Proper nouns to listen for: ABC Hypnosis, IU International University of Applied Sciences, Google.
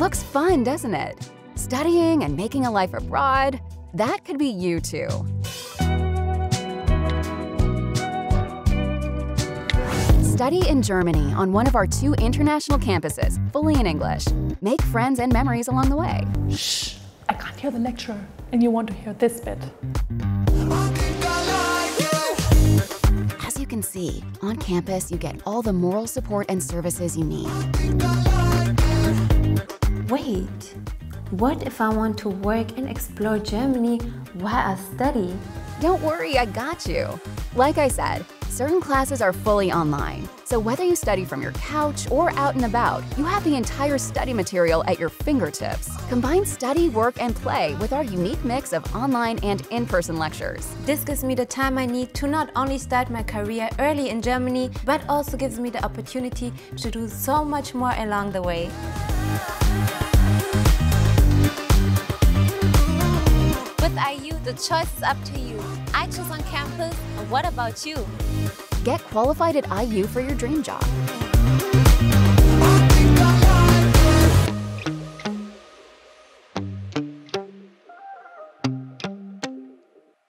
Looks fun, doesn't it? Studying and making a life abroad, that could be you too. Study in Germany on one of our 2 international campuses, fully in English. Make friends and memories along the way. Shh, I can't hear the lecturer, and you want to hear this bit. As you can see, on campus you get all the moral support and services you need. Wait, what if I want to work and explore Germany while I study? Don't worry, I got you. Like I said, certain classes are fully online, so whether you study from your couch or out and about, you have the entire study material at your fingertips. Combine study, work, and play with our unique mix of online and in-person lectures. This gives me the time I need to not only start my career early in Germany, but also gives me the opportunity to do so much more along the way. With IU, the choice is up to you. I chose on campus, and what about you? Get qualified at IU for your dream job.